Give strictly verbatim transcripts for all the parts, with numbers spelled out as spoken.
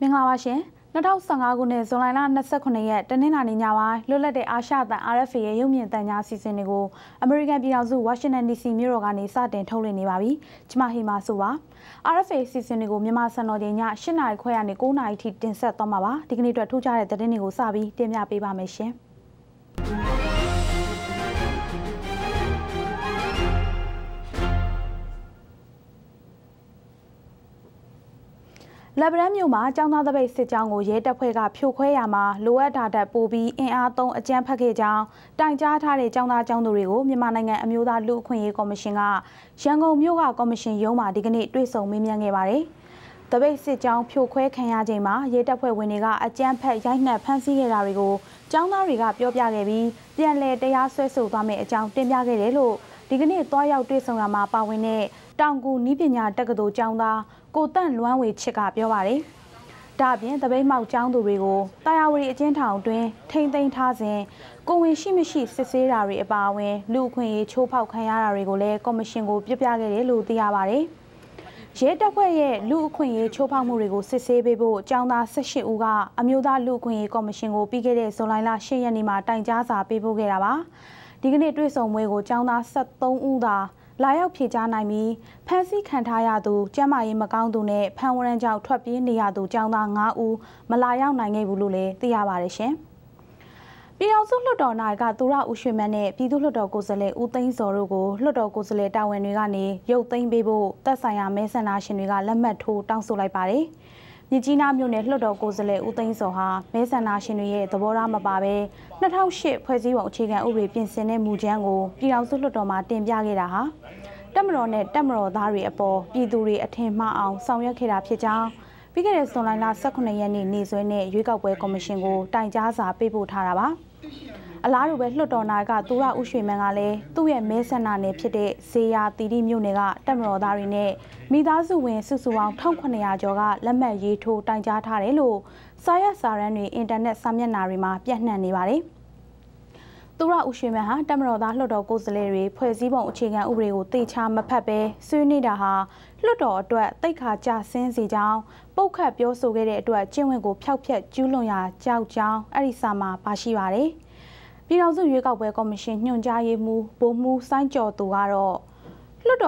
मिंगलावाशे दो हज़ार पंद्रह ခုနှစ် ဇွန်လ ၂၇ ရက် တနင်္လာနေ့ညပိုင်း လွတ်လပ်တဲ့အာရှတန် R F A ရဲ့ရုပ်မြင်သံကြားအစီအစဉ်တွေကို American ပြည်ထောင်စု Washington ဒီ စီ မြို့တော်ကနေ စတင်ထုတ်လွှင့်နေပါပြီ ကျွန်မဟီမာဆိုပါ R F A အစီအစဉ်တွေကို မြန်မာစံတော်ချိန် ည ၈နာရီခွဲ ကနေ ၉နာရီ ထိ တင်ဆက်သွားမှာပါ ဒီကနေ့အတွက်ထူးခြားတဲ့သတင်းတွေကို စပြီးတင်ပြပေးပါမယ်ရှင် Labrador မြို့မှာကျောင်းသားတပိတ်စစ်ကြောင်းကိုရဲတပ်ဖွဲ့ကဖြိုခွဲရမှာလိုအပ်တာထက်ပိုပြီးအင်အားသုံးအကြမ်းဖက်ခဲ့ကြောင်းတိုင်ကြားထားတဲ့ကျောင်းသားကျောင်းသူတွေကိုမြန်မာနိုင်ငံအမျိုးသားလူ့အခွင့်အရေးကော်မရှင်ကရန်ကုန်မြို့ကကော်မရှင်ရုံးမှာဒီကနေ့တွေ့ဆုံမေးမြန်းခဲ့ပါတယ် တပိတ်စစ်ကြောင်းဖြိုခွဲခံရချိန်မှာရဲတပ်ဖွဲ့ဝင်တွေက တောင်ကူနီးပညာတက္ကသိုလ်ကျောင်းသားကိုတန့်လွမ်းဝေချစ်ကပြောပါတယ်ဒါအပြင်တပိတ်မောက်ကျောင်းသူတွေကိုတာယာဝတီအကျဉ်းထောင်တွင်ထိမ့်သိမ်းထားစဉ်ကိုဝင်ရှိမရှိစစ်ဆေးတာတွေအပါအဝင်လူ့အခွင့်အရေးချိုးဖောက်ခံရတာတွေကိုလည်းကော်မရှင်ကိုပြပြခဲ့တယ်ဆိုလိုင်းလ လာရောက်ဖြေကြားနိုင်ပြီး ဖမ်းဆီးခံထားရသူ ကျန်းမာရေးမကောင်းသူနဲ့ ဖမ်းဝရမ်းကြောင့် ထွက်ပြေးနေရသူ ကျောင်းသား ၅ ဦး မလာရောက်နိုင်ခဲ့ဘူးလို့လည်းသိရပါတယ်ရှင်။ ပြည်ထောင်စုလွှတ်တော်နာယကသူရဦးရွှေမန်းနဲ့ ပြည်သူ့လွှတ်တော်ကိုယ်စားလှယ်ဦးသိန်းဇော်တို့ကို လွှတ်တော်ကိုယ်စားလှယ်တာဝန်တွေကနေရုပ်သိမ်းပေးဖို့ သက်ဆိုင်ရာမဲဆန္ဒရှင်တွေကလက်မှတ်ထိုးတောင်းဆိုလိုက်ပါတယ် မြစ်ကြီးနားမြို့နယ်လွှတ်တော်ကိုယ်စားလှယ်ဦးသိန်းဇော်ဟာ မဲဆန္ဒရှင်တွေရဲ့သဘောထားမပါဘဲ ၂၀၀၈ ဖွဲ့စည်းပုံအခြေခံဥပဒေပြင်ဆင်တဲ့မူကြမ်းကို ပြည်ထောင်စုလွှတ်တော်မှာတင်ပြခဲ့တာဟာ တပ်မတော်နဲ့တပ်မတော်သားတွေအပေါ်ပြည်သူတွေအထင်မှားအောင်ဆောင်ရွက်ခဲ့တာဖြစ်ကြောင်း ပြီးခဲ့တဲ့ဇွန်လ ၁၇ ရက်နေ့နေ့စွဲနဲ့ရွေးကောက်ပွဲကော်မရှင်ကိုတိုင်ကြားစာပေးပို့ထားတာပါ အလားတူပဲလွှတ်တော်နာယကသူရဦးရွှေမန်းကလည်းသူ့ရဲ့မဲဆန္ဒနယ်ဖြစ်တဲ့ဇေယျာသီရိမြို့နယ်ကတပ်မတော်သားတွေနဲ့မိသားစုဝင်စုစုပေါင်း ၁,၇၀၀ ကျော်ကလက်မှတ်ရေးထိုးတိုင်ကြားထားတယ်လို့ စာရွက်စာတမ်းတွေအင်တာနက်စာမျက်နှာတွေမှာပြန့်နှံ့နေပါတယ် သူရဦးရွှေမန်းဟာတမတော်သားလွှတ်တော်ကိုယ်စားလှယ်တွေဖွဲ့စည်းပုံအခြေခံဥပဒေကိုတေချာမဖတ်ဘဲဆွေးနွေးတာဟာလွှတ်တော်အတွက်တိတ်ခါကျဆင်းစေကြောင်းပုတ်ခတ်ပြောဆိုခဲ့တဲ့အတွက်ကျင့်ဝင်ကိုဖျောက်ဖျက်ကျူးလွန်ရာကြောက်ကြောင်းအဲဒီစာမှာပါရှိပါတယ်ပြည်ထောင်စုရွေးကောက်ပွဲကော်မရှင်ညွှန်ကြားရေးမှူးဗိုလ်မှူးစိုင်းကျော်သူကတော့ ဦးသိန်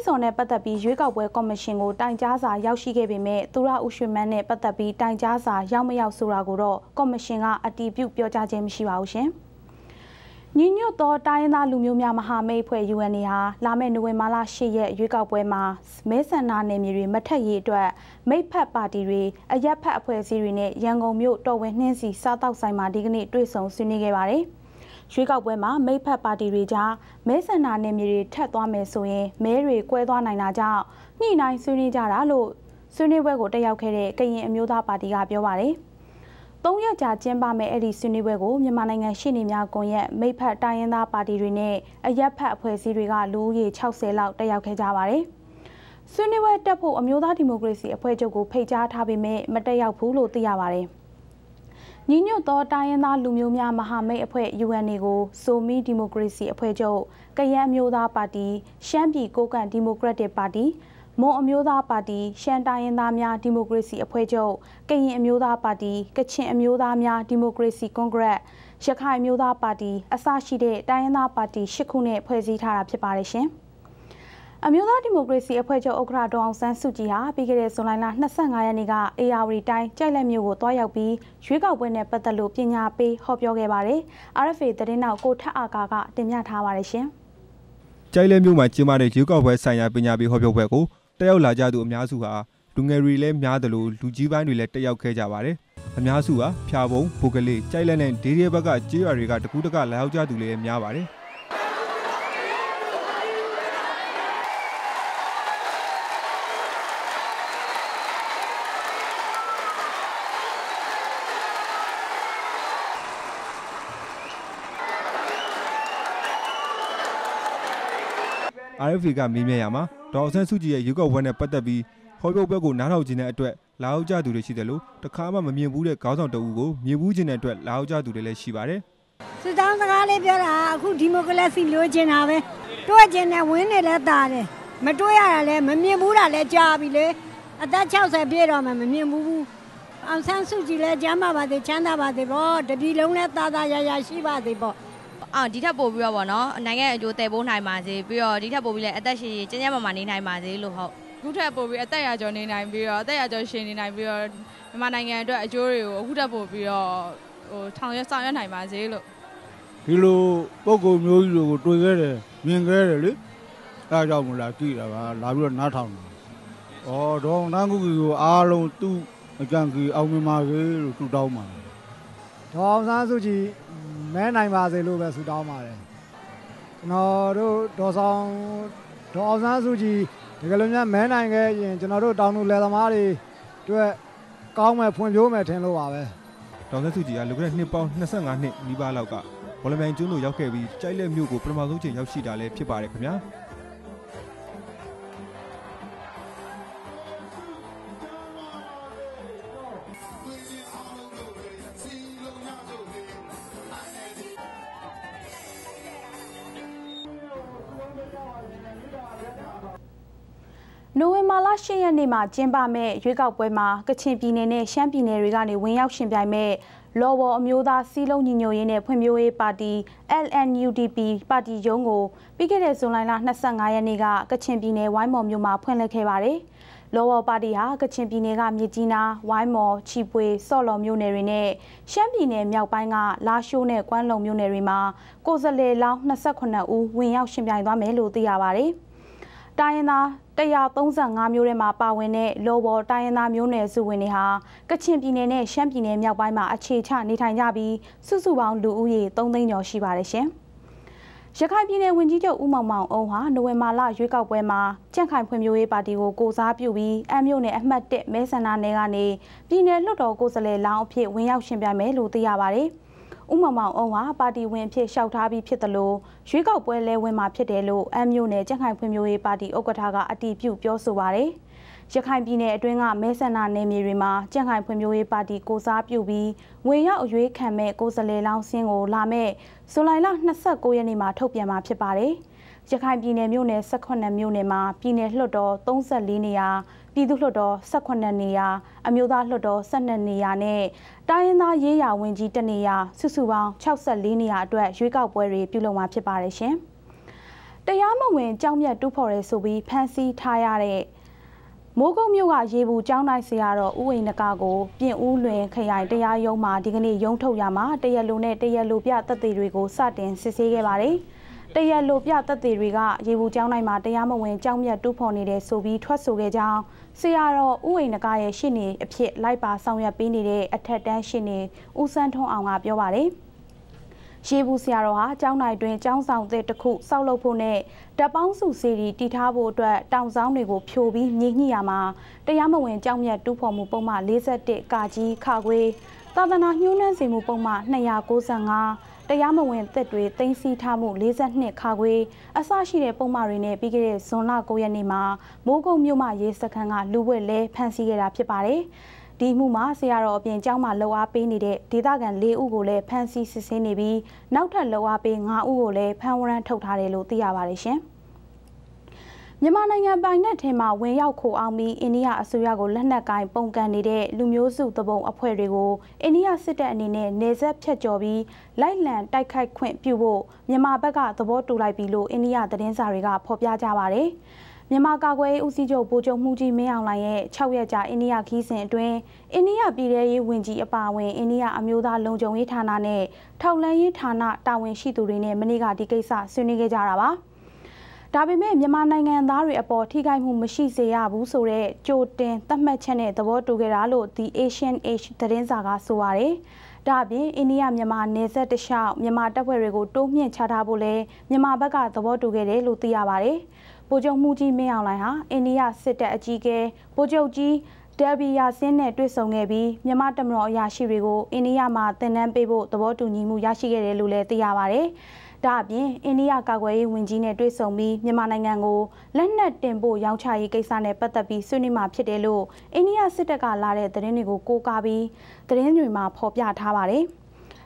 းစောနဲ့ပတ်သက်ပြီးရွေးကောက်ပွဲကော်မရှင်ကိုတိုင်ကြားစာရောက်ရှိခဲ့ပေမဲ့သူရဦးရွှေမန်းနဲ့ပတ်သက်ပြီးတိုင်ကြားစာရောက်မရောက်ဆိုတာကိုတော့ကော်မရှင်ကအတည်ပြုပြောကြားခြင်းမရှိပါဘူးရှင်။ညီညွတ်သောတိုင်းရင်းသားလူမျိုးများမဟာမိတ်အဖွဲ့ U N ရွေးကောက်ပွဲမှာမိတ်ဖက်ပါတီတွေကြားမဲဆန္ဒနယ်မြေတွေထက်သွားမယ်ဆိုရင်မဲတွေကွဲသွားနိုင်တာကြောင့်ညှိနှိုင်းဆွေးနွေးကြတာလို့ဆွေးနွေးပွဲကိုတက်ရောက်ခဲ့တဲ့ကရင်အမျိုးသားပါတီကပြောပါတယ် သုံးရက်ကြာကျင်းပမယ့်အဲ့ဒီဆွေးနွေးပွဲကိုမြန်မာနိုင်ငံရှေ့နေများကွန်ရက်မိတ်ဖက်တိုင်းရင်းသားပါတီတွေနဲ့အရက်ဖက်အဖွဲ့အစည်းတွေကလူဦးရေ ၆၀ လောက်တက်ရောက်ခဲ့ကြပါတယ်ဆွေးနွေးပွဲတက်ဖို့အမျိုးသားဒီမိုကရေစီအဖွဲ့ချုပ်ကိုဖိတ်ကြားထားပေမဲ့မတက်ရောက်ဘူးလို့သိရပါတယ် ညီညွတ်သောတိုင်းရင်းသားလူမျိုးများမဟာမိတ်အဖွဲ့ U N ကိုဆိုမီဒီမိုကရေစီအဖွဲ့ချုပ်၊ကယန်းအမျိုးသားပါတီ၊ရှမ်းပြည်ကိုကန့်ဒီမိုကရက်တစ်ပါတီ၊မွန်အမျိုးသားပါတီ၊ရှမ်းတိုင်းရင်းသားများဒီမိုကရေစီအဖွဲ့ချုပ်၊ကရင်အမျိုးသားပါတီ၊ကချင်အမျိုးသားများဒီမိုကရေစီကွန်ဂရက်၊ရခိုင်အမျိုးသားပါတီ ၈ခုနဲ့ဖွဲ့စည်းထားတာဖြစ်ပါတယ်ရှင်။ အမျိုးသားဒီမိုကရေစီအဖွဲ့ချုပ်ဥက္ကဋ္ဌဒေါ်အောင်ဆန်းစုကြည်ဟာပြီးခဲ့တဲ့ဇွန်လ ၂၅ ရက်နေ့ကအေယာဝတီတိုင်းကြိုက်လက်မြို့ကိုသွားရောက်ပြီးရွေးကောက်ပွဲနဲ့ပတ်သက်လို့ပညာပေးဟောပြောခဲ့ပါတယ် R F A သတင်းထောက်ကိုထက်အာကာကတင်ပြထားပါတယ်ရှင်ကြိုက်လက်မြို့မှာကျင်းပတဲ့ရွေးကောက်ပွဲဆိုင်ရာပညာပေးဟောပြောပွဲကိုတက်ရောက်လာကြသူအများစုဟာလူငယ်တွေလည်းများသလိုလူကြီးပိုင်းတွေလည်းတက်ရောက်ခဲ့ကြပါတယ်အများစုဟာဖျာပုံပုဂ္ဂလိကကြိုက်လက်နဲ့ဒေးရဲဘက်ကကြေးရွာတွေကတကူးတကလာရောက်ကြသူလည်းများပါတယ် R F A ကမေးမြန်းရမှာဒေါ်အောင်ဆန်းစုကြည်ရဲ့ရုပ်ကဝက်နဲ့ပတ်သက်ပြီးဟောပြောပွဲကိုနားထောင်ခြင်းတဲ့အတွက်လာရောက်ကြသူတွေရှိတယ်လို့တခါမှမမြင်ဘူးတဲ့ခေါင်းဆောင်တဦးကိုမြင်ဘူးခြင်းတဲ့အတွက်လာရောက်ကြသူတွေလည်းရှိပါတယ် सुधार लगा ले प्यारा आखु ढीमो को लासी लो जेना वे तो जेना वने ला तारे मटो यार ले मम्मी बूरा ले जा भी ले अदा छौ से बेरो में मम्मी बूबू आम सांसु जी ले जामा बादे चांदा बादे बो डबी लौने तादा या या सी बादे बो आ डीठा बो बियो बो नो नाइए जो ते बो नाइ मा जे बियो डीठा बो बि ले अदा सी चन्या मा नी नाइ मा जे लो हो गुठा बो बि अदा या जो नी नाइ बियो अदा या जो सी नी नाइ बियो मा नाइए अदो अजो रे गुठा बो बियो थांग या सांग या नाइ मा जे लो किलो पको म्योई लो टोय गरे मिन गरे ले आ जाऊ मुला की ला ला बिलो ना थाउ ओ डोंग नांगु को आ लों तू अचान की आउ में मा के तू डाउ मा डोंग सा सु जी मैं नाइ मा से लो बे सु डाउ मा रे जनो दो डो सांग डोंग सा सु जी तक लो न्या मैं नाइ के yin जनो दो डाउ नु ले तमा रे त्वे काउ में फोन प्यो में थिन लो बा बे डोंग सा सु जी आ लो गरे नि पाउ पच्चीस नि नि बा लौक का ဘောလမန်ကျွန်းတို့ရောက်ခဲ့ပြီးကြိုက်လက်မြို့ကိုပထမဆုံးချိန်ရောက်ရှိတာလည်းဖြစ်ပါတယ်ခင်ဗျာ။ November eighth ရက်နေ့မှာကျင်းပမယ့်ရွေးကောက်ပွဲမှာကချင်ပြည်နယ်နဲ့ရှမ်းပြည်နယ်တွေကနေဝင်ရောက်ရှင်ပြိုင်မယ့် Lower Amyoda Silo Nino Yene Pemue Party L N U D P Party Yongo Pigate Solana Nasangayanega, Kachimpine, Waimo Muma, Puenlekebare Lower Party Ha, Kachimpinega, Mietina, Waimo, Chipwe, Solo Munerine, Shampine, Miaupanga, La Shone, Guanlo Munerima, Gozale La Nasakona U, Winyao Shimbianga Melu Diabare Diana. တရာသုံးဆယ့်ငါ မျိုးနဲ့စုဝင်နေဟာကချင်ပြည်နယ်နဲ့ရှမ်းပြည်နယ်မြောက်ပိုင်းမှာအခြေချနေထိုင်ကြပြီးစုစုပေါင်းလူဦးရေ ဥမ္မာမောင်အောင်ဟာပါတီဝင်အဖြစ်လျှောက်ထားပြီးဖြစ်သလိုရွေးကောက်ပွဲလဲဝင်မှာဖြစ်တယ်လို့အမျိုးနယ်ကြံ့ခိုင်ဖွံ့ဖြိုးရေးပါတီဥက္ကဋဌက ပြည်သူ့လွှတ်တော် Taya Lopia Tatiriga, Yebu Janai Matayama when Jamia Duponide, so be Twasoge Jang, Siaro, Uinagaya Shini, a pit, Laipa, Samia Binide, a Tetan Shini, Usanton Anga Biovare. Shebu Siaroha, Janai Dwayne, Jansound, the cook, Solo Pone, the Bansu City, Ditabo, Downsound, Pubi, Niama, the Yama when Jamia Dupon Mupoma, Lizard, Gaji, Kagwe, Tadana, Nunan Simupoma, Naya Gosanga. တရားမဝင်သက်တွေသိမ်းဆီးထားမှု မြန်မာနိုင်ငံပိုင်နက်ထဲမှာဝင်ရောက်ခိုအောင်ပြီးအိန္ဒိယအစိုးရကိုလက်နက်ကိုင်ပုံကန်နေတဲ့လူမျိုးစုသဘုံအဖွဲ့တွေကိုအိန္ဒိယစစ်တပ်အနေနဲ့နေဆက်ဖြတ်ကျော်ပြီးလိုက်လံတိုက်ခိုက်ခွင့်ပြုဖို့မြန်မာဘက်ကသဘောတူလိုက်ပြီလို့အိန္ဒိယသတင်းစာတွေကဖော်ပြကြပါတယ် မြန်မာကာကွယ်ရေးဦးစီးချုပ်ဗိုလ်ချုပ်မှူးကြီးမင်းအောင်လှိုင်ရဲ့ ၆ရက်ကြာအိန္ဒိယခီးစဉ်အတွင်း အိန္ဒိယပြည်ထောင်စုဝန်ကြီးအပါအဝင်အိန္ဒိယအမျိုးသားလုံခြုံရေးဌာနနဲ့ထောက်လှမ်းရေးဌာနတာဝန်ရှိသူတွေနဲ့မနေ့ကဒီကိစ္စဆွေးနွေးခဲ့ကြတာပါ ဒါပေမဲ့မြန်မာနိုင်ငံသားတွေအပေါ်ထိခိုက်မှုမရှိစေရဘူးဆိုတဲ့ကြိုတင်သတ်မှတ်ချက်နဲ့သဘောတူခဲ့တာလို့ The Asian Age သတင်းစာကဆိုပါတယ်။ဒါအပြင်အိန္ဒိယမြန်မာနယ်စပ်တစ်လျှောက်မြန်မာတပ်ဖွဲ့တွေကိုတိုးမြှင့်ချထားဖို့လည်းမြန်မာဘက်ကသဘောတူခဲ့တယ်လို့သိရပါတယ်။ဗိုလ်ချုပ်မှူးကြီးမင်းအောင်လှိုင်ဟာအိန္ဒိယစစ်တပ်အကြီးအကဲဗိုလ်ချုပ်ကြီး တဘီယာစင်းနဲ့တွေ့ဆုံခဲ့ပြီးမြန်မာတမတော်အရာရှိတွေကိုအိန္ဒိယမှာသင်တန်းပေးဖို့သဘောတူညီမှုရရှိခဲ့တယ်လို့လည်းသိရပါတယ်။ ဒါအပြင်အိန္ဒိယကာကွယ်ရေးဝန်ကြီးနဲ့တွေ့ဆုံပြီးမြန်မာနိုင်ငံကိုလက်နက်တင်ပို့ရောင်းချရေးကိစ္စနဲ့ပတ်သက်ပြီးဆွေးနွေးမှာဖြစ်တယ်လို့အိန္ဒိယစစ်တပ်ကလာတဲ့သတင်းတွေကိုကိုးကားပြီးသတင်းတွေမှာဖော်ပြထားပါတယ်။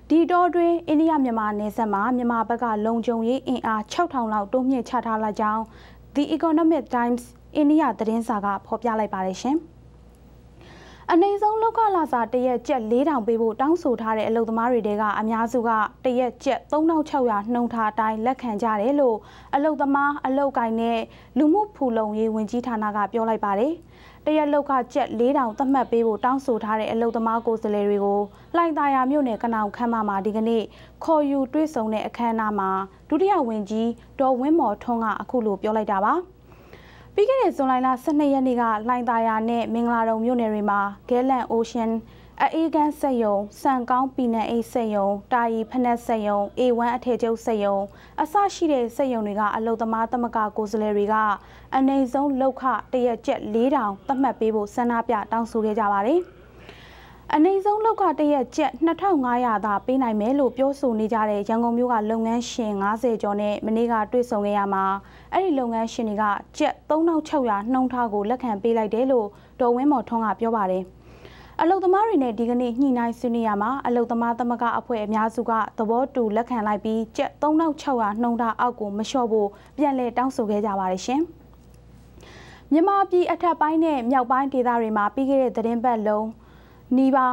दी दौर में India Myanmar ने समा म्यांमार बगा लोंग जोंग ये इन आ छह ठाउं लाउ टो में छह ठाला जाओ दी इकोनॉमिक टाइम्स इंडिया तरें सागा फोपिया लाई पारेशन अनेजों लोग का लासा टेये चल ले रहा हूँ बेबो टांग सोठारे लोग तुम्हारे देगा अम्याजुगा टेये चल तो ना उछाया नौ था टाइ लखें जा रहे लो लोग तमा लोग का इन्हें लुमु फूलों ये वंची थाना का प्योलाई पारे टेये लोग का चल ले रहा हूँ तम्मा बेबो टांग सोठारे लोग तमा को सलेरी को लाइन दायामियों ने कनाउ खैमा मारी गने खोयू ट्रेसों ने खैना मां टुरिया वंची डॉ वेमो ठोंगा अकुलो प्योलाई डावा पिकने सोलाइना सन्नैया निगा लाइन दाया ने मिंगलारों म्यूनेरिमा गैलन ओशन अएगन सयों संकाउ पीने ए सयों टाई फने सयों ए वन अठेजो सयों असाशीरे सयों निगा अलोतमा तमका कोसलेरिगा अनेजों लोखा टेय चल लेराउ तम्मा पेबो सनाप्या टांग सूरे जावारे अनेजों लोखा टेय चल पच्चीस सौ दा पे नाइ में लो प्यो सोनी जारे यांगों म्यूगा लोंगन शें पचास जो ने मनेगा ट्वेसोंगयामा अरे लोंगे शनिगा चेत तो ना उछाया नौ था गो लखें पेलाई डेलो डॉ वेमो ठोंगा प्योबारे अलोग तमारी ने दिगने निनाइ सुनियामा अलोग तमा तमका अफवे म्याजुगा तबो टू लखें लाई पी चेत तो ना उछाया नौ था आगो मशोबो प्याले टांग सोगे जाबारे शेम म्यामा पी अठापाई ने म्यापाई तेदारी मा पीगे दरें बेलो नीवा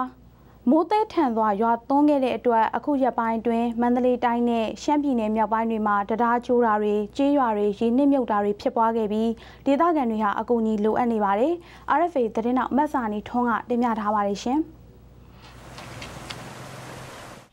मोटे ठंडवा या तोंगे ले टुआ अकुया पाइन टुए मंदले टाइने शैम्पी ने म्यापाइन नुमा डरा चोरारे चेयारे जीने म्योटारे पिछपागे भी डेटा गनुया अकुनी लो अनिवारे आरफे तेरे ना मसानी ठोंगा डेम्या धावारे शेम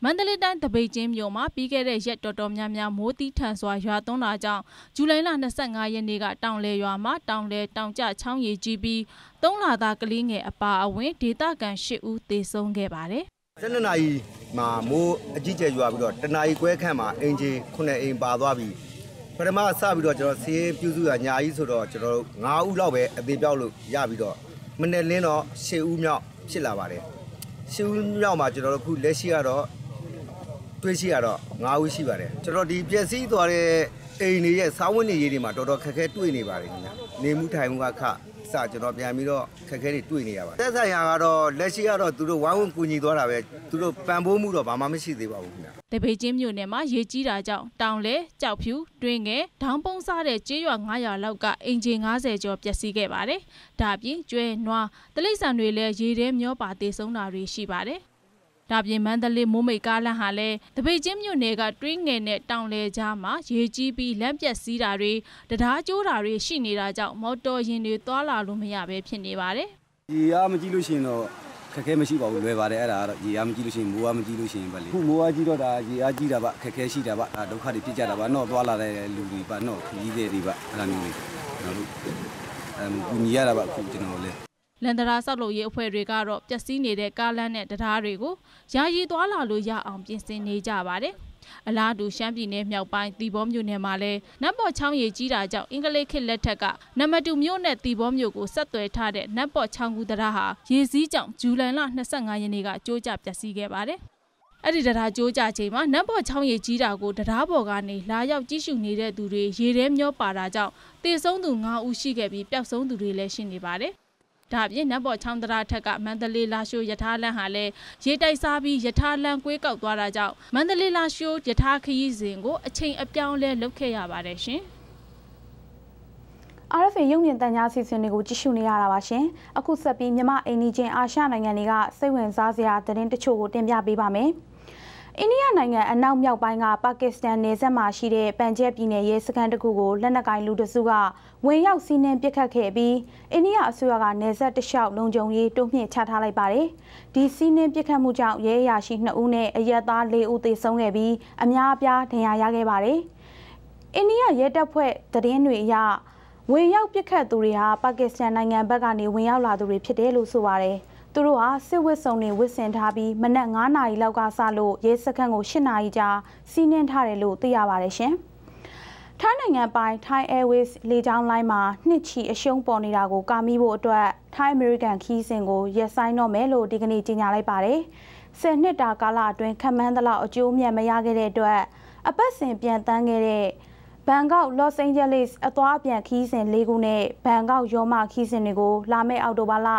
मंदले टाइन तबे जेम योमा पीके रे येट टोटो म्याम्या मोटी ठंडवा या तोंना जाओ जुलाई ला पच्चीस ये नेगा टाउनले योमा टाउनले टाउनचा छाउं ये जीबी तोंला दा कलिंग ए अपा अवें डेटा गन आठ उ ते सोंग गे बारे सननाई मा मो अजी जे युवा बिरो टनाई क्वे खन मा इंजी खुने एं बा द्वा बी परमा सा बिरो जरो सीए प्यूसु या न्याई सो दो जरो पाँच उ लौ बे अबे प्याउ लो या बिरो मने लिन दो छह उ म्याउ फिट ला बारे छह उ म्याउ मा जरो खु लेसी आ दो ट्वेसी आ दो पाँच उ सी बारे जरो दी प्यसी द्वारे एं ने ये सावन ने ये मा डोडो खखे ट्वे ने बारे ने मु थाई मु खा सा जरो प्यान बीरो खखे ने ट्वे ने या बा तै सा या गा दो लेसी आ दो तू दो वान वन कुनी द्वा दा बे तू दो पनबो मु दो बा मा मसी दे बा बु खना တပိတ်ချင်းမြို့နယ်မှာရေကြီးတာကြောင့်တောင်လဲကြောက်ဖြူတွင်ငယ်ထောင်ပုံစားတဲ့ကြေးရွာ900လောက်ကအိမ်ဂျင်50ကျော်ပျက်စီးခဲ့ပါတယ်။ဒါအပြင်ကျွဲနွားတိရစ္ဆာန်တွေလည်းရေထဲမျောပါတေဆုံးတာတွေရှိပါတယ်။ဒါအပြင်မန္တလေးမိုးမိတ်ကားလမ်းဟာလည်းတပိတ်ချင်းမြို့နယ်ကတွင်းငယ်နဲ့တောင်လဲကြားမှာရေကြီးပြီးလမ်းပျက်စီးတာတွေတံတားကျိုးတာတွေရှိနေတာကြောင့်မော်တော်ယာဉ်တွေသွားလာလို့မရပဲဖြစ်နေပါတယ်။ အလားတူရှမ်းပြည်နယ်မြောက်ပိုင်းတီဘောမြို့နယ်မှာလည်းနတ်ဘောချောင်းရေကြီးတာကြောင့်အင်္ဂလိပ်ခေတ်လက်ထက်ကနမတူမြို့နယ်တီဘောမြို့ကိုဆက်သွယ်ထားတဲ့နတ်ဘောချောင်းကူတရာဟာရေစီးကြောင့်ဇူလိုင်လ နှစ်ဆယ့်ငါ ရက်နေ့ကကြိုးကြပျက်စီးခဲ့ပါတယ်။အဲဒီတရာကြိုးကြချိန်မှာနတ်ဘောချောင်းရေကြီးတာကိုတရာပေါ်ကနေလာရောက်ကြည့်ရှုနေတဲ့သူတွေရေထဲမျောပါတာကြောင့်တေဆုံးသူငါးဦးရှိခဲ့ပြီးပျောက်ဆုံးသူတွေလည်းရှိနေပါတယ်။ ဒါအပြင်နတ်ဘောချောင်းတရာထက်ကမန္တလေးလာရှိုးရထားလမ်းဟာလည်းရေတိုက်စားပြီးရထားလမ်းကွေးကောက်သွားတာကြောင့်မန္တလေးလာရှိုးရထားခရီးစဉ်ကိုအချိန်အပြောင်းအလဲလုပ်ခဲ့ရပါတယ်ရှင်။ အိန္ဒိယနိုင်ငံ အနောက်မြောက်ပိုင်းက ပါကစ္စတန် နယ်စပ်မှာရှိတဲ့ ပန်ဂျပ်ပြည်နယ် ရဲစခန်းတစ်ခုကို လက်နက်ကိုင်လူတစုက ဝင်ရောက်စီးနင်းပစ်ခတ်ခဲ့ပြီး အိန္ဒိယအစိုးရက နယ်စပ်တစ်လျှောက် လုံခြုံရေး တိုးမြှင့်ချထားလိုက်ပါတယ်။ ဒီစီးနင်းပစ်ခတ်မှုကြောင့် ရဲအရာရှိ နှစ်ဦး နဲ့ အရပ်သား လေးဦး သေဆုံးခဲ့ပြီး အများအပြား ဒဏ်ရာရခဲ့ပါတယ်။ အိန္ဒိယရဲတပ်ဖွဲ့သတင်းတွေအရ ဝင်ရောက်ပစ်ခတ်သူတွေဟာ ပါကစ္စတန်နိုင်ငံဘက်ကနေ ဝင်ရောက်လာသူတွေဖြစ်တယ်လို့ဆိုပါတယ်။ သူတို့ဟာစစ်ဝတ်စုံတွေဝတ်ဆင်ထားပြီး မနက် ငါးနာရီ လောက်ကစလို့ ရဲစခန်းကို ရှစ်နာရီ ကြာစီးနင်းထားတယ်လို့သိရပါတယ်ရှင်။ ထိုင်းနိုင်ငံပိုင် Thai Airways လေကြောင်းလိုင်းမှာ နှစ်ချီအရှုံးပေါ်နေတာကိုကာမိဖို့အတွက် Thai American ခီးစဉ်ကိုရပ်ဆိုင်းတော့မယ်လို့ဒီကနေ့ကြေညာလိုက်ပါတယ်။ ဆယ်နှစ်တာကာလအတွင်း ခန့်မှန်းသလောက်အကျိုးအမြတ်မရခဲ့တဲ့အတွက် အပတ်စဉ်ပြန်တန်းခဲ့တဲ့ ဘန်ကောက် Los Angeles အသွားအပြန်ခီးစဉ် လေးခု နဲ့ ဘန်ကောက် ရောမ ခီးစဉ်တွေကို လာမယ့် အောက်တိုဘာလ ၂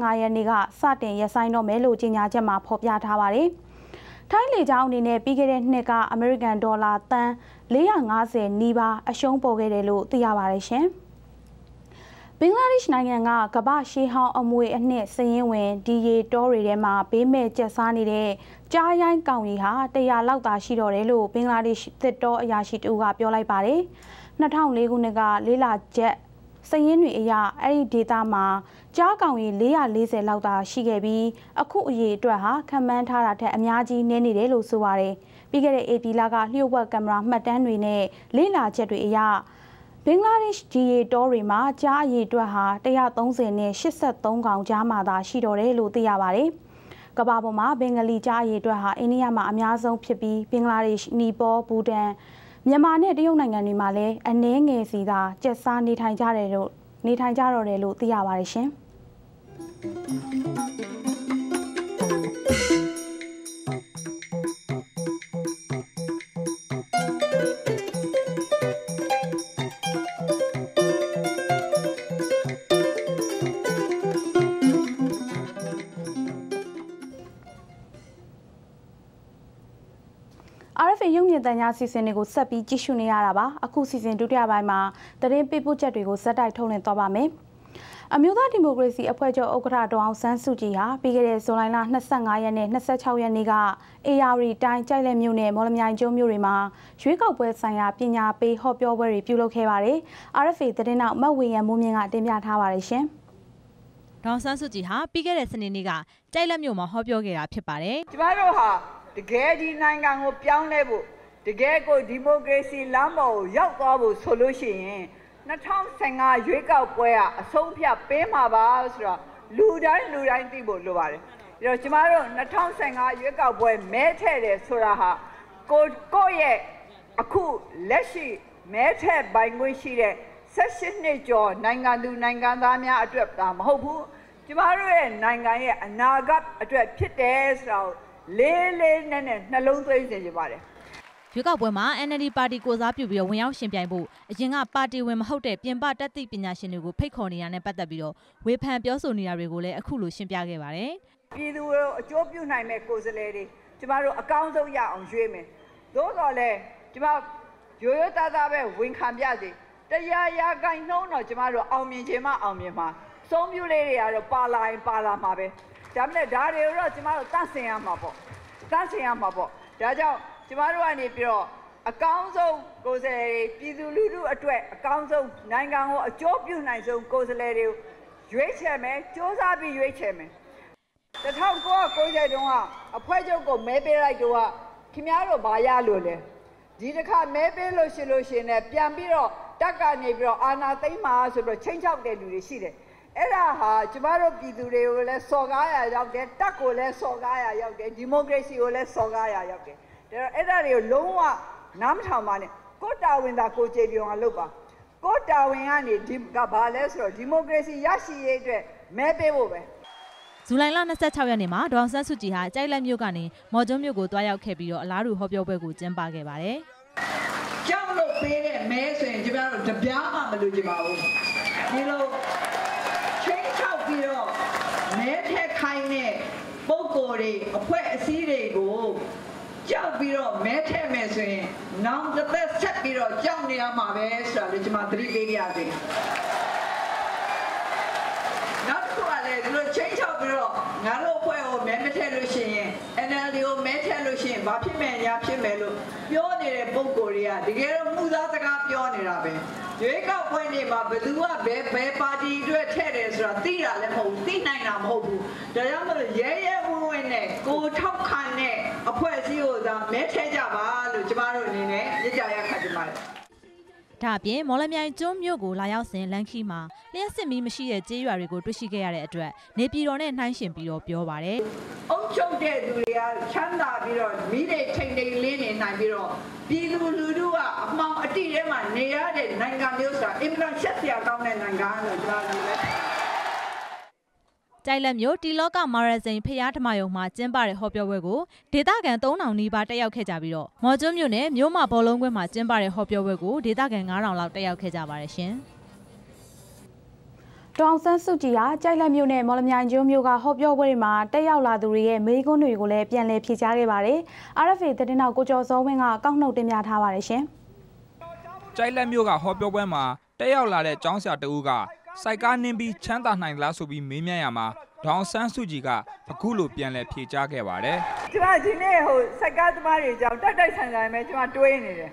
၅ ရက်နေ့က စတင်ရပ်ဆိုင်းတော့မယ်လို့ကြေညာချက်မှာဖော်ပြထားပါတယ်။ ထိုင်းလေကြောင်းအနေနဲ့ပြီးခဲ့တဲ့နှစ်က American Dollar တန်four hundred fiftyနီးပါးအရှုံးပေါ်ခဲ့တယ်လို့သိရပါတယ်ရှင်။ ဘင်္ဂလားဒေ့ရှ်နိုင်ငံကကမ္ဘာရှေးဟောင်းအမွေအနှစ်စရင်ဝင်ဒီရေတောတွေထဲမှာဘေးမဲ့ကျက်စားနေတဲ့ကြားရိုင်းကောင်ကြီးဟာone hundredလောက်သာရှိတော့တယ်လို့ဘင်္ဂလားဒေ့ရှ်သစ်တောအရာရှိတူကပြောလိုက်ပါတယ်။two thousand fourခုနှစ်ကလေးလာချက်စရင်တွေအရအဲ့ဒီဒေတာမှာကြားကောင်ကြီးfour hundred fortyလောက်သာရှိခဲ့ပြီးအခုအရေအတွက်ဟာခံမှန်းထားတာထက်အများကြီးနည်းနေတယ်လို့ဆိုပါတယ်။ပြီးခဲ့တဲ့ A P လကလျှို့ဝှက်ကင်မရာမှတ်တမ်းတွေနဲ့လေးလာချက်တွေအရဘင်္ဂလားဒေ့ရှ်ဒီရေတောတွေမှာကြားအရေအတွက်ဟာone hundred thirtyနဲ့eighty-threeကောင်ကြားမှာသာရှိတော့တယ်လို့သိရပါတယ်။ကမ္ဘာပေါ်မှာဘင်္ဂလီကြားအရေအတွက်ဟာအိန္ဒိယမှာအများဆုံးဖြစ်ပြီးဘင်္ဂလားဒေ့ရှ်နီပေါဘူတန်မြန်မာနဲ့တရုတ်နိုင်ငံတွေမှာလည်းအနည်းငယ်စီသာကျက်စားနေထိုင်ကြတယ်လို့နေထိုင်ကြတော့တယ်လို့သိရပါတယ်ရှင်။ R F A ရုပ်မြင်သံကြားစီစဉ်တွေကိုဆက်ပြီးကြည့်ရှုနေရတာပါ။အခုစီစဉ်ဒုတိယပိုင်းမှာသတင်းပေးပို့ချက်တွေကိုစက်တိုက်ထုတ်လွှင့်သွားပါမယ်။အမျိုးသားဒီမိုကရေစီအဖွဲ့ချုပ်ဥက္ကဋ္ဌဒေါအောင်ဆန်းစုကြည်ဟာပြီးခဲ့တဲ့ဇွန်လtwenty-fiveရက်နဲ့twenty-sixရက်နေ့က A R တိုင်းကြိုက်လက်မြို့နယ်မော်လမြိုင်ကျွန်းမြို့တွေမှာရွေးကောက်ပွဲဆိုင်ရာပညာပေးဟောပြောပွဲတွေပြုလုပ်ခဲ့ပါတယ်။ R F A သတင်းနောက်မတ်ဝေရန်မိုးမြင့်ကတင်ပြထားပါရရှင်။ဒေါအောင်ဆန်းစုကြည်ဟာပြီးခဲ့တဲ့စနေနေ့ကကြိုက်လက်မြို့မှာဟောပြောခဲ့တာဖြစ်ပါတယ်။ကျမတို့ဟာတကယ်ဒီနိုင်ငံကိုပြောင်းလဲဖို့တကယ်ကိုဒီမိုကရေစီလမ်းပေါ်ကိုရောက်သွားဖို့ဆိုလို့ရှိရင်twenty fifteenရွေးကောက်ပွဲကအဆုံးဖြတ်ပေးမှာပါဆိုတော့လူတိုင်းလူတိုင်းသိဖို့လိုပါတယ်။ဒါတော့ကျမတို့twenty fifteenရွေးကောက်ပွဲမဲထည့်တယ်ဆိုတာဟာကိုကိုရဲ့အခုလက်ရှိမဲထည့်ပိုင်ခွင့်ရှိတဲ့seventeenနှစ်ကျော်နိုင်ငံသူနိုင်ငံသားများအတွက်ဒါမဟုတ်ဘူး။ကျမတို့ရဲ့နိုင်ငံရဲ့အနာဂတ်အတွက်ဖြစ်တယ်ဆိုတော့လေးလေးနက်နက်နှလုံးသွင်းစင်ကြပါတယ်။ရွေးကောက်ပွဲမှာ N L D ပါတီကိုစားပြုပြီးဝင်ရောက်ရှင်ပြိုင်ဖို့အရင်ကပါတီဝင်မဟုတ်တဲ့ပြင်ပတက်သည့်ပညာရှင်တွေကိုဖိတ်ခေါ်နေရတဲ့ပတ်သက်ပြီးတော့ဝေဖန်ပြောဆိုနေတာတွေကိုလည်းအခုလိုရှင်းပြခဲ့ပါတယ်။ပြည်သူတို့အကျိုးပြုနိုင်မဲ့ကိုယ်စားလှယ်တွေကျမတို့အကောင်းဆုံးရအောင်ရွေးမယ်။သို့တော်လည်းကျမရိုးရိုးသားသားပဲဝန်ခံပြစေ။တရားရာဂိုင်းနှုံးတော့ကျမတို့အောင်မြင်ခြင်းမအောင်မြင်မှာသုံးမျိုးလေးတွေကတော့ပါလာရင်ပါလာမှာပဲ။ဒါမဲ့ဒါတွေတော့ကျမတို့တတ်ဆင်ရမှာပေါ့တတ်ဆင်ရမှာပေါ့ဒါကြောင့်ကျမတို့ကနေပြီးတော့အကောင်းဆုံးကိုယ်စားလှယ်ပြည်သူလူထုအတွက်အကောင်းဆုံးနိုင်ငံကိုအကျိုးပြုနိုင်ဆုံးကိုယ်စားလှယ်တွေကိုရွေးချယ်မယ်စ조사ပြီးရွေးချယ်မယ်nineteen ninetyတုန်းကအဖွဲ့ချုပ်ကိုမဲပေးလိုက်တော့ခင်ဗျားတို့ဘာရလို့လဲဒီတစ်ခါမဲပေးလို့ရှိလို့ရှင်နဲ့ပြန်ပြီးတော့တက်ကနေပြီးတော့အာဏာသိမ်းမှာဆိုပြီးတော့ချိန်ချောက်တဲ့လူတွေရှိတယ်အဲ့ဒါဟာကျမတို့ပြည်သူတွေကိုလည်းစော်ကားရရောက်တယ်တပ်ကိုလည်းစော်ကားရရောက်တယ်ဒီမိုကရေစီကိုလည်းစော်ကားရရောက်တယ်ဒါတော့အဲ့ဒါတွေကိုလုံးဝနားမထောင်ပါနဲ့ကိုတာဝန်သာကိုကြည်ပြုံအောင်လုပ်ပါကိုတာဝန်ကနေဒီကဘာလဲဆိုတော့ဒီမိုကရေစီရရှိရေးအတွက်မဲပေးဖို့ပဲဇူလိုင်လtwenty-sixရက်နေ့မှာဒေါအောင်ဆန်းစုကြည်ဟာကြိုက်လက်မြို့ကနေမော်ကျွန်းမြို့ကိုတွားရောက်ခဲ့ပြီးတော့အလားတူဟောပြောပွဲကိုကျင်းပခဲ့ပါတယ်ကြောက်လို့ပေးတဲ့မဲဆိုရင်ကျမတို့တပြားမှမလိုချင်ပါဘူးဒီလိုပုဂ္ဂိုလ်တွေအဖွဲ့အစည်းတွေကိုကြောက်ပြီးတော့မဲထည့်မယ်ဆိုရင်နောင်တစ်သက်ဆက်ပြီးတော့ကြောက်နေရမှာပဲဆိုတာလေကျွန်မသတိပေးရသေးတယ်။နောက်တစ်ခုကလည်းဒီလိုချိန်ချောက်ပြီးတော့ငါတို့အဖွဲ့ကိုမဲမထည့်လို့ရှိရင် N L D ကိုမဲထည့်လို့ရှိရင်ဘာဖြစ်မယ်ညာဖြစ်မယ်လို့ပြောနေတဲ့ပုဂ္ဂိုလ်တွေကတကယ်တော့မှုသားစကားပြောနေတာပဲ။ရွေးကောက်ပွဲနေမှာဘယ်သူကဘယ်ဘယ်ပါတီအတွက်ထည့်တယ်ဆိုတာသိတာလည်းမဟုတ်ဘူးသိနိုင်တာမဟုတ်ဘူး။ဒါကြောင့်မလို့ရဲရဲဝံ့ဝံ့နဲ့ကိုထောက်ခံတဲ့အဖွဲ့အစည်းကိုသာမဲထည့်ကြပါလို့ကျမတို့အနေနဲ့ညကြရခတ်ကြပါတယ်။ဒါအပြင်မော်လမြိုင်ကျွန်းမြို့ကိုလာရောက်စဉ်လမ်းခီးမှာလျှက်စစ်မီးမရှိတဲ့ကျေးရွာတွေကိုတွေ့ရှိခဲ့ရတဲ့အတွက်နေပြည်တော်နဲ့နှိုင်းယှဉ်ပြီးတော့ပြောပါတယ်။အုံချုပ်တဲ့သူတွေကချမ်းသာပြီးတော့မိတွေထိန်ထိန်လင်းနေနိုင်ပြီးတော့ပြည်သူလူထုကအမှောင်အတိထဲမှာနေရတဲ့နိုင်ငံမျိုးဆိုတာအင်မတန်ရှက်စရာကောင်းတဲ့နိုင်ငံလို့ကျမတို့လည်းကြိုက်လက်မြို့တီလောကမာရဇိန်ဖျားဓမ္မယုံမှာကျင်းပတဲ့ဟောပြောပွဲကိုဒေသခံthree thousandနီးပါးတက်ရောက်ခဲ့ကြပြီးတော့မော်ကျွန်းမြို့နယ်မြို့မဘောလုံးကွင်းမှာကျင်းပတဲ့ဟောပြောပွဲကိုဒေသခံnine thousandလောက်တက်ရောက်ခဲ့ကြပါတယ်ရှင်။ တောင်ဆန်းစုကြည်ဟာကြိုက်လက်မြို့နယ်မော်လမြိုင်ကျွန်းမြို့ကဟောပြောပွဲမှာတက်ရောက်လာသူတွေရဲ့မိကွန်းတွေကိုလည်းပြန်လည်ဖြေကြားခဲ့ပါတယ်။ အာရ် အက်ဖ် အေ သတင်းထောက်ကိုကျော်စောဝင်းကကောက်နှုတ်တင်ပြထားပါတယ်ရှင်။ကြိုက်လက်မြို့ကဟောပြောပွဲမှာတက်ရောက်လာတဲ့ကျောင်းဆရာတဦးကစိုက်ကားနင်းပြီးချမ်းသာနိုင်လားဆိုပြီးမေးမြန်းရမှာတောင်ဆန်းစုကြည်ကအခုလိုပြန်လည်ဖြေကြားခဲ့ပါတယ်။ကျွန်မဒီနေ့ဟိုစိုက်ကားသမားတွေကြောင့်တိုက်တိုက်ဆန်ဆန်ပဲကျွန်မတွေးနေတယ်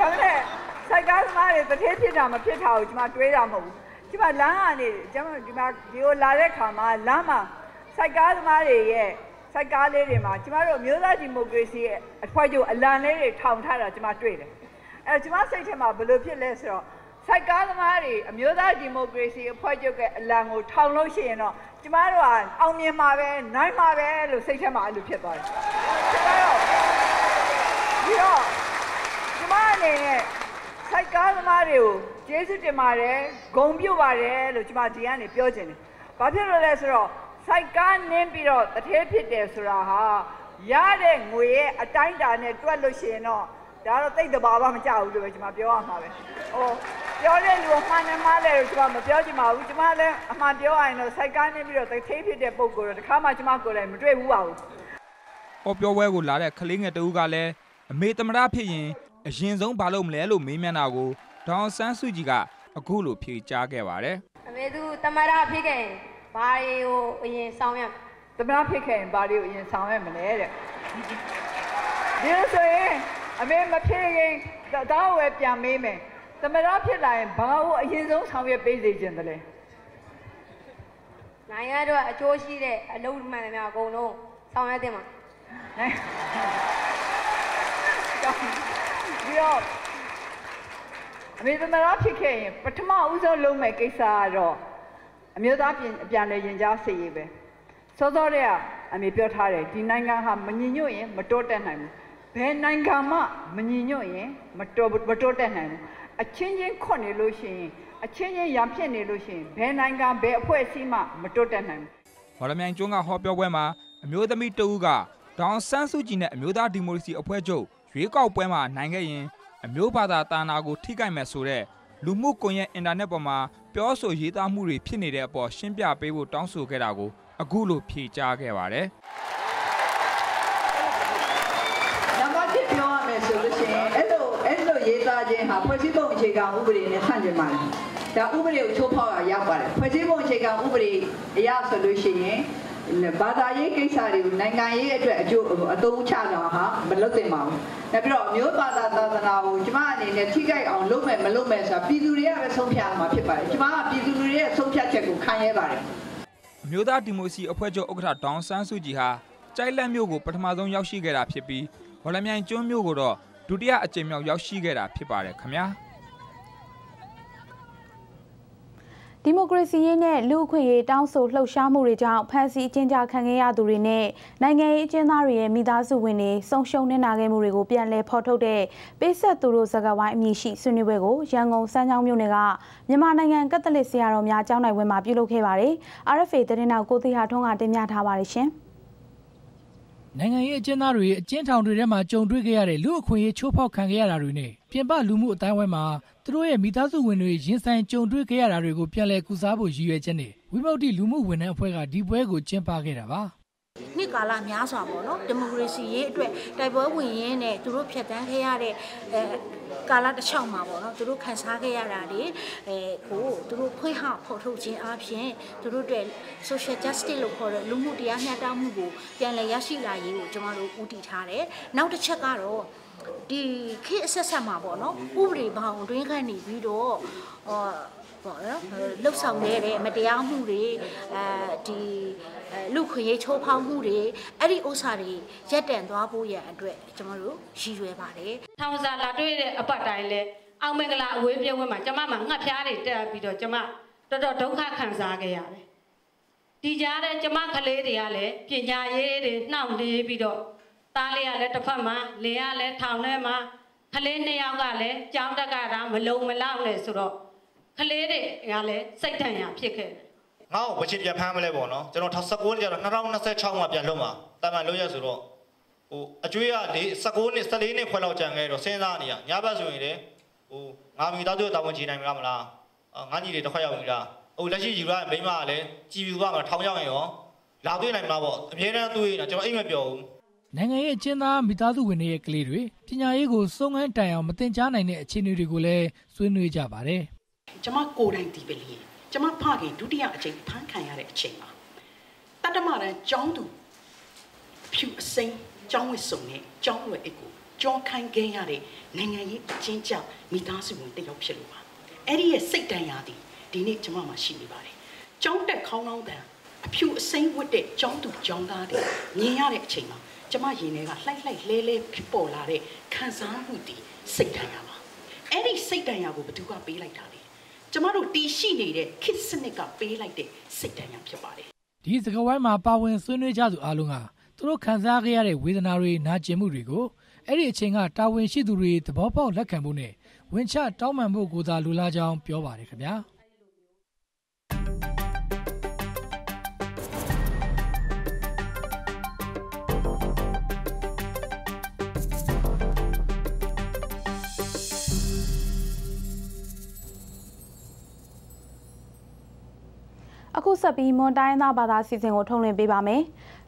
။ဒါနဲ့စိုက်ကားသမားတွေတစ်ထည့်ဖြစ်တာမဖြစ်တာကိုကျွန်မတွေးတာမဟုတ်ဘူး။ဒီမှာလမ်းကနေကျွန်တော်ဒီမှာဒီကိုလာတဲ့ခါမှာလမ်းမှာစိုက်ကားသမားတွေရဲ့စိုက်ကားလေးတွေမှာကျွန်တော်တို့မျိုးသားဒီမိုကရေစီရဲ့အထွတ်အကျိုးအလံလေးတွေထောင်ထားတာကျွန်တော်တွေ့တယ်။အဲကျွန်မစိတ်ထဲမှာဘယ်လိုဖြစ်လဲဆိုတော့စိုက်ကားသမားတွေအမျိုးသားဒီမိုကရေစီအထွတ်အကျိုးကအလံကိုထောင်လို့ရှိရင်တော့ကျွန်တော်တို့ကအောင်မြင်မှာပဲနိုင်မှာပဲလို့စိတ်ထဲမှာအဲ့လိုဖြစ်သွားတယ်။ဒါတော့ဒီတော့ကျွန်မအနေနဲ့စိုက်ကားသမားတွေကိုကျေးဇူးတင်ပါတယ်ဂုဏ်ပြုပါတယ်လို့ကျွန်မဒီကနေပြောချင်တယ်။ဘာဖြစ်လို့လဲဆိုတော့စိုက်ကားနင်းပြီးတော့တထဲဖြစ်တယ်ဆိုတာဟာရတဲ့ငွေရဲ့အတိုင်းအတာနဲ့တွက်လို့ရှိရင်တော့ဒါတော့သိတဲ့ဘာမှမကြောက်ဘူးလို့ပဲကျွန်မပြောရမှာပဲ။ဟိုပြောတဲ့လူမှန်တယ်မှားတယ်လို့ကျွန်မမပြောချင်ပါဘူး။ကျွန်မလည်းအမှန်ပြောရရင်တော့စိုက်ကားနင်းပြီးတော့တထဲဖြစ်တဲ့ပုံကိုတော့တစ်ခါမှကျွန်မကိုယ်လည်းမတွေ့ဘူးပါဘူး။ဟောပြောပွဲကိုလာတဲ့ကလေးငယ်တဦးကလည်းအမေသမရဖြစ်ရင်အရင်ဆုံးဘာလို့မလဲလို့မေးမြန်းတာကိုတောင်ဆန်းစုကြည်ကအခုလိုဖြေကြားခဲ့ပါတယ်။အမေသူတမရဖြစ်ခဲ့ရင်ဘာတွေကိုအရင်ဆောင်ရမလဲ။တမရဖြစ်ခဲ့ရင်ဘာတွေကိုအရင်ဆောင်ရမလဲတဲ့။ဒီလိုဆိုရင်အမေမဖြစ်ရင်ဒါကိုပဲပြန်မေးမယ်။တမရဖြစ်လာရင်ဘာကိုအရင်ဆုံးဆောင်ရပေးစေချင်တယ်လဲ။နိုင်ငံတော်အကျိုးရှိတဲ့အလုပ်မှန်သမျှအကုန်လုံးဆောင်ရတဲ့မှာ။ဒီတော့အမေသမရဖြစ်ခဲ့ရင်ပထမဦးဆုံးလုပ်မဲ့ကိစ္စကတော့အမျိုးသားပြည်အပြန်လဲရင်ကြားစေရေးပဲစောစောတည်းကအမေပြောထားတယ်ဒီနိုင်ငံဟာမညီညွတ်ရင်မတိုးတက်နိုင်ဘူးဘယ်နိုင်ငံမှမညီညွတ်ရင်မတိုးမတိုးတက်နိုင်ဘူးအချင်းချင်းခွန်နေလို့ရှိရင်အချင်းချင်းရံဖြစ်နေလို့ရှိရင်ဘယ်နိုင်ငံဘယ်အဖွဲ့အစည်းမှမတိုးတက်နိုင်ဘူးမော်လမြိုင်ကျွန်းကဟောပြောပွဲမှာအမျိုးသမီးတဦးကဒေါင်ဆန်းစုကြည်နဲ့အမျိုးသားဒီမိုကရေစီအဖွဲ့ချုပ်ရွေးကောက်ပွဲမှာနိုင်ခဲ့ရင်အမျိုးဘာသာတာနာကိုထိခိုက်မယ်ဆိုတဲ့လူမှုကွန်ရက်အင်တာနက်ပေါ်မှာပြောဆိုရေးသားမှုတွေဖြစ်နေတဲ့အပေါ်ရှင်းပြပေးဖို့တောင်းဆိုခဲ့တာကိုအခုလိုဖြေကြားခဲ့ပါတယ်။နံပါတ်တစ်ပြောရမယ်ဆိုလို့ရှိရင်အဲ့လိုအဲ့လိုရေးသားခြင်းဟာဖွဲ့စည်းပုံအခြေခံဥပဒေနဲ့ဆန့်ကျင်ပါတယ်။ဒါဥပဒေကိုချိုးဖောက်ရရောက်ပါတယ်။ဖွဲ့စည်းပုံအခြေခံဥပဒေအရဆိုလို့ရှိရင်ဘာသာရေးကိစ္စတွေကိုနိုင်ငံရေးအတွက်အကျိုးအသုံးချတာဟာမလုပ်သင့်ပါဘူး။နောက်ပြီးတော့မျိုးဘာသာသာသနာကိုကျမအနေနဲ့ထိခိုက်အောင်လုပ်မယ်မလုပ်မယ်ဆိုတာပြည်သူတွေကပဲဆုံးဖြတ်မှာဖြစ်ပါတယ်။ကျမကပြည်သူတွေရဲ့ဆုံးဖြတ်ချက်ကိုခံရပါတယ်။မျိုးသားဒီမိုကရေစီအဖွဲ့ချုပ်ဥက္ကဋ္ဌဒေါင်ဆန်းစုကြည်ဟာကြိုက်လက်မြို့ကိုပထမဆုံးရောက်ရှိခဲ့တာဖြစ်ပြီးမော်လမြိုင်ကျွန်းမြို့ကိုတော့ဒုတိယအကြိမ်မြောက်ရောက်ရှိခဲ့တာဖြစ်ပါတယ်ခင်ဗျာ။ဒီမိုကရေစီရေးနဲ့လူ့အခွင့်အရေးတောင်းဆိုလှုပ်ရှားမှုတွေကြောင့်ဖမ်းဆီးအကျဉ်းချခံခဲ့ရသူတွေနဲ့နိုင်ငံရေးအကျဉ်းသားတွေရဲ့မိသားစုဝင်တွေဆုံးရှုံးနေနာခဲ့မှုတွေကိုပြန်လည်ဖော်ထုတ်တဲ့ပေးဆက်သူတို့စကားဝိုင်းအမည်ရှိဆွေးနွေးပွဲကိုရန်ကုန်စမ်းချောင်းမြို့နယ်ကမြန်မာနိုင်ငံကက်သလစ်ဆရာတော်များကျောင်းနိုင်ဝင်းမှာပြုလုပ်ခဲ့ပါတယ်။ အာရ် အက်ဖ် အေ သတင်းထောက်ကိုသီဟာထွန်းကတင်ပြထားပါတယ်ရှင်။နိုင်ငံရေးအကျဉ်းသားတွေအကျဉ်းထောင်တွေထဲမှာကြုံတွေ့ခဲ့ရတဲ့လူ့အခွင့်အရေးချိုးဖောက်ခံခဲ့ရတာတွေနဲ့ပြင်ပလူမှုအတိုင်းအဝိုင်းမှာသူတို့ရဲ့မိသားစုဝင်တွေရင်ဆိုင်ကြုံတွေ့ခဲ့ရတာတွေကိုပြန်လည်ကုစားဖို့ရည်ရွယ်ချက်နဲ့ဝိမုတ်တိလူမှုဝန်ထမ်းအဖွဲ့ကဒီပွဲကိုကျင်းပခဲ့တာပါ။နှစ်ကာလများစွာပေါ့နော်ဒီမိုကရေစီရေးအတွက်တိုက်ပွဲဝင်ရင်းနဲ့သူတို့ဖြတ်တန်းခဲ့ရတဲ့အဲကာလတစ်ချောင်းမှာပေါ့နော်သူတို့ခံစားခဲ့ရတာတွေအဲကိုသူတို့ဖွင့်ဟဖော်ထုတ်ခြင်းအပြင်သူတို့တွေ social justice လို့ခေါ်တဲ့လူမှုတရားမျှတမှုကိုပြန်လည်ရရှိလာရေးကိုကျွန်တော်တို့ဦးတည်ထားတယ်။နောက်တစ်ချက်ကတော့ဒီခေတ်အဆက်ဆက်မှာပေါ့နော်ဥပဒေဘောင်အတွင်းကနေပြီးတော့ဟောပေါ့နော်လှုပ်ဆောင်နေတဲ့မတရားမှုတွေအဲဒီလူခွေရေးချိုးဖောက်မှုတွေအဲ့ဒီဥစ္စာတွေရပ်တန့်သွားဖို့ရန်အတွက်ကျွန်တော်တို့ရည်ရွယ်ပါတယ်ထောင်စာလာတွေ့တဲ့အပတ်တိုင်းလဲအောင်မင်္ဂလာအဝေးပြေးဝဲမှာကျွန်မမှာငှက်ဖျားတွေတက်ပြီးတော့ကျွန်မတော်တော်ဒုက္ခခံစားခဲ့ရတယ်ဒီကြားတဲ့ကျွန်မကလေးတွေကလည်းပညာရေးတွေနှောင့်နှေးပြီးတော့သားလေးကလည်းတစ်ဖက်မှာလင်ကလည်းထောင်ထဲမှာခလေးနှစ်ယောက်ကလည်းကြောင်းတက်ကတာမလုံမလောက်နဲ့ဆိုတော့ခလေးတွေကလည်းစိတ်ထန်ရဖြစ်ခဲ့ငါ့ကိုဘယ်ချစ်ပြန်ဖမ်းမလဲပေါ့နော်ကျွန်တော်၁၉ကျတော့၂၀၂၆မှာပြန်လွတ်မှာတာမန်လွတ်ရဆိုတော့ဟိုအကျွေးရ၁၉နှစ်၁၄နှစ်ခွဲလောက်ကြံခဲ့တော့စဉ်းစားနေရညဘက်ဆိုရင်လေဟိုငါမိသားစုတော်ဝင်ချီနိုင်မလားမလားငါညီတွေတစ်ခွက်ရောက်ပြီလား哦，那些有啦，没嘛嘞，只有话个偷样个哦，老多人嘛啵，别人对呢，就因为表。နိုင်ငံရဲ့အကျဉ်းသားမိသားစုဝင်တွေရဲ့ကလေးတွေပညာရေးကိုစုံစမ်းတိုင်အောင်မတင်ကြားနိုင်တဲ့အခြေအနေတွေကိုလည်းဆွေးနွေးကြပါတယ်။ကျွန်မကိုယ်တိုင်ဒီပလီကျွန်မဖခင်ဒုတိယအကြိမ်ဖမ်းခံရတဲ့အချိန်မှာတတမရန်ကျောင်းသူဖြူအစိမ်းကျောင်းဝတ်စုံနဲ့ကျောင်းဝတ်အိတ်ကိုကြောခိုင်းခဲ့ရတဲ့နိုင်ငံရေးအကျဉ်းချမိသားစုဝင်တစ်ယောက်ဖြစ်လို့ပါ။အဲ့ဒီရဲ့စိတ်ဒဏ်ရာသည်ဒီနေ့ကျွန်မမှာရှိနေပါတယ်။ကျောင်းတက်ခေါင်းကောင်းတဲ့အဖြူအစိမ်းဝတ်တဲ့ကျောင်းသူကျောင်းသားတွေမြင်ရတဲ့အချိန်မှာကျမရင်ထဲကလှိုက်လှိုက်လဲလဲဖြစ်ပေါ်လာတဲ့ခံစားမှုတွေစိတ်ဒဏ်ရာပါအဲ့ဒီစိတ်ဒဏ်ရာကိုဘသူကပေးလိုက်တာလဲကျမတို့တီးရှိနေတဲ့ခစ်စနစ်ကပေးလိုက်တဲ့စိတ်ဒဏ်ရာဖြစ်ပါတယ်ဒီစကားဝိုင်းမှာပါဝင်ဆွေးနွေးကြသူအားလုံးကသူတို့ခံစားခဲ့ရတဲ့ဝေဒနာတွေနာကျင်မှုတွေကိုအဲ့ဒီအချိန်ကတာဝန်ရှိသူတွေသဘောပေါက်လက်ခံဖို့နဲ့ဝင်ချတောင်းပန်ဖို့ကိုသာလိုလားကြောင်းပြောပါတယ်ခင်ဗျာအခုဆက်ပြီးမွန်တိုင်းသားဘာသာစီစဉ်ကိုထုတ်လွှင့်ပေးပါမယ်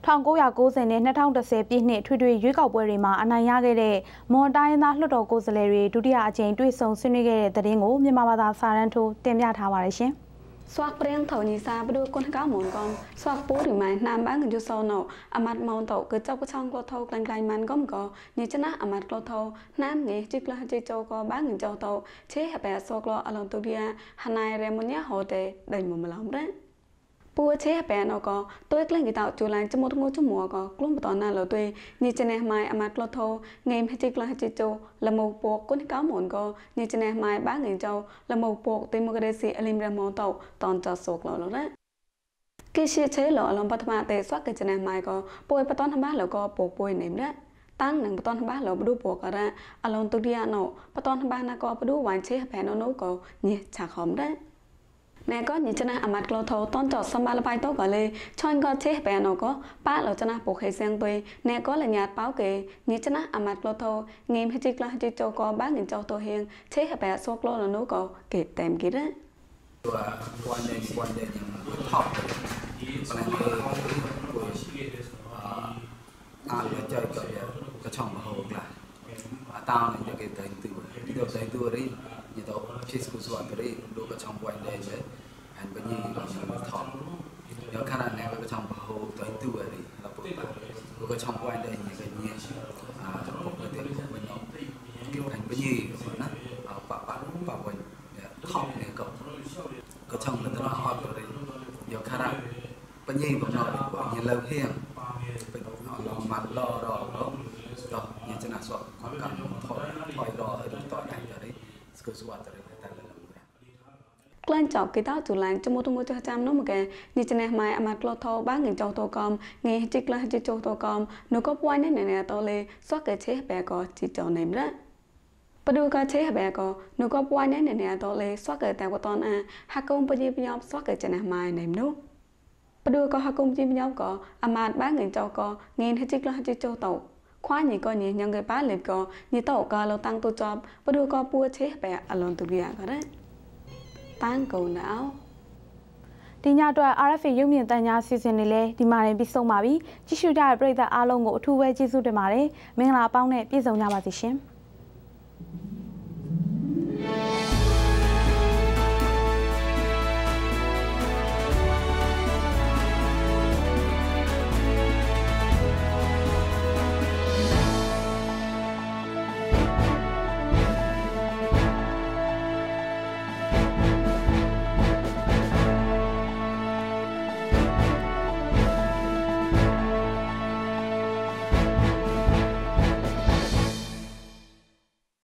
။၁၉၉၀နဲ့၂၀၁၀ပြည့်နှစ်ထွေထွေရွေးကောက်ပွဲတွေမှာအနိုင်ရခဲ့တဲ့မွန်တိုင်းသားလွှတ်တော်ကိုယ်စားလှယ်တွေဒုတိယအကြိမ်တွေ့ဆုံဆွေးနွေးခဲ့တဲ့သတင်းကိုမြန်မာဘာသာစာရန်ထိုးတင်ပြထားပါရရှင်။สวัสดีท่านนิสาไปดูคนข้าวหมุนกองสวัสดีผู้ถือไม้นามบ้านกันยูโซโนอามัดมองโตเกิดเจ้าก็ช่างกอทกลางไกลมันก้มก่อเนชนะอามัดกอทนามเนจิกลาจิโจกอบ้านกันเจ้าโตเชะแปะโซกลออลองตุเบียฮานายเรมุนยาโฮเตได้หมุนมาล้อมเรปัวเชะแปะนอกอตัวเกล้งกิตาจูไลจมูกงูจมูกกอกลุ่มตอนนั้นเราตัวเนชนะไม้อามัดกอทเงยจิกลาจิโจละโมปวกคนข้าวหมุนกอเนชนะไม้บ้านกันเจ้าละโมปวกติมกระเดซีอลิมเรมองโตตอนจะสกเราแล้วนะกิเชเชหล่อลองปัตมาเตะสวักกิจนาไม้ก็ป่วยปตอนทำบ้านแล้วก็ปวกป่วยเหน็บนะตั้งหนึ่งปตอนทำบ้านเราไปดูปวกก็ได้อารมณ์ตุเดียโนปตอนทำบ้านนะก็ไปดูหวานเชแผ่นโนก็เนี่ยฉากหอมได้แม่ก็ยิจนาอามัดกลอโทตอนจอดสบายระบายโตก็เลยชอนก็เชแผ่นโนก็ป้าเราจะนะปวกเฮเซียงตัวแม่ก็เลยหยาดเป้าเกยยิจนาอามัดกลอโทเงียบให้จิกลาให้จิโจก็บ้านเงินเจ้าตัวเฮงเชแผ่นโซกลอโนก็เกตเต็มกิได้ตัวตัวเด่นตัวเด่นอย่างทอปอะไรเออตัวตาเลือดใจก็จะจะช่องมาโหกละตาเนี่ยจะเกิดแต่งตัวที่เราแต่งตัวรีนี่เราเชื่อสุขสวัสดิ์รีดูกระช่องวันเด่นเลยอันเป็นยี่เราอย่างทอปแล้วขนาดนั้นเรากระช่องมาโหกแต่งตัวรีเราปกติดูกระช่องวันเด่นอย่างเป็นยี่ปกติเป็นเราเกี่ยวกันเป็นยี่นะเอาปะปะปะวันทอปเนี่ยก็ก็ช่องมันตลอดอดเลยเดี๋ยวคาราปัญญ์บอกเราดีกว่าเนี่ยเราเที่ยงเป็นเรามันรอรอรอต่อเนี่ยจะน่าสอบความกันถอยถอยรอหรือต่อได้จะได้สกุลสวัสดิ์จะได้แต่ละลำดับกลั่นจอบกีตาร์จุลังจมูกตรงมือจะจำน้องแกเนี่ยจะแนมายอามัดรอทอบ้านเงินเจ้าตัวกอมเงี้ยจิกละจิโจตัวกอมหนูก็ป่วยเนี่ยเนี่ยตัวเลยสวัสดิ์เกิดเชฟแบกอจิโจในนั้นปดูการเชื่อแบบก็หนูก็ป่วยแน่แน่ตัวเลยสวักเกิดแต่กว่าตอนอ่ะฮักกงปฏิบัติยอมสวักเกิดจะหนาไม้ในนู้ปดูก็ฮักกงปฏิบัติยอมก็อามาดบ้านเงินเจ้าก็เงินให้จิกแล้วให้จิโจโตคว้าหนีก็หนียังเกิดป้าเล็บก็หนีโตก็เราตั้งตัวจอบปดูก็ป่วยเชื่อแบบอารมณ์ตุเบียก็ได้ตั้งกูหนาวဒီညတော့ อาร์ เอฟ เอ ရုပ်မြင်သံကြားစီစဉ်နေလဲဒီမှာရင်ပြီးဆုံးပါပြီကြည့်ရှုကြတဲ့ပရိသတ်အားလုံးကိုအထူးပဲကျေးဇူးတင်ပါတယ်မင်္ဂလာပေါင်းနဲ့ပြည့်စုံကြပါစေရှင်